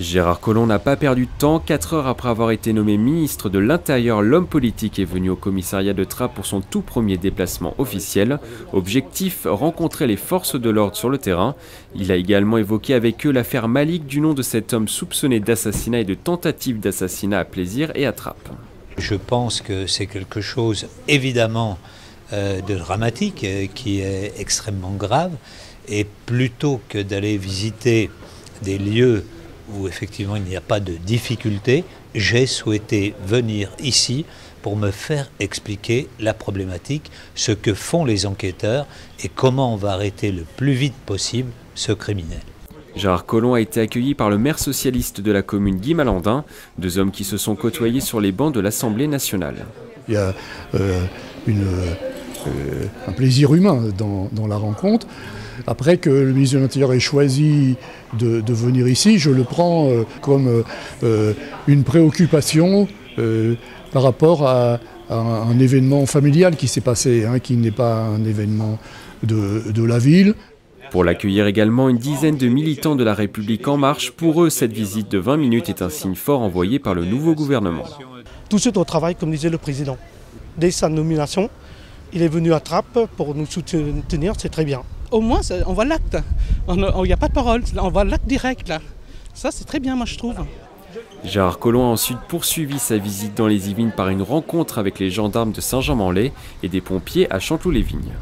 Gérard Collomb n'a pas perdu de temps. 4 heures après avoir été nommé ministre de l'Intérieur, l'homme politique est venu au commissariat de Trappes pour son tout premier déplacement officiel. Objectif, rencontrer les forces de l'ordre sur le terrain. Il a également évoqué avec eux l'affaire Malik, du nom de cet homme soupçonné d'assassinat et de tentative d'assassinat à Plaisir et à Trappes. Je pense que c'est quelque chose évidemment de dramatique, qui est extrêmement grave. Et plutôt que d'aller visiter des lieux où effectivement il n'y a pas de difficulté, j'ai souhaité venir ici pour me faire expliquer la problématique, ce que font les enquêteurs et comment on va arrêter le plus vite possible ce criminel. Gérard Collomb a été accueilli par le maire socialiste de la commune, Guy Malandin, deux hommes qui se sont côtoyés sur les bancs de l'Assemblée nationale. Il y a un plaisir humain dans la rencontre. Après que le ministre de l'Intérieur ait choisi de venir ici, je le prends comme une préoccupation par rapport à un événement familial qui s'est passé, hein, qui n'est pas un événement de la ville. Pour l'accueillir également, une dizaine de militants de la République En Marche. Pour eux, cette visite de 20 minutes est un signe fort envoyé par le nouveau gouvernement. Tout suite au travail, comme disait le président. Dès sa nomination, il est venu à Trappes pour nous soutenir, c'est très bien. Au moins, on voit l'acte. Il n'y a pas de parole, on voit l'acte direct. Là. Ça, c'est très bien, moi, je trouve. Gérard Collomb a ensuite poursuivi sa visite dans les Yvelines par une rencontre avec les gendarmes de Saint-Jean-les-Deux-Jumeaux et des pompiers à Chanteloup-les-Vignes.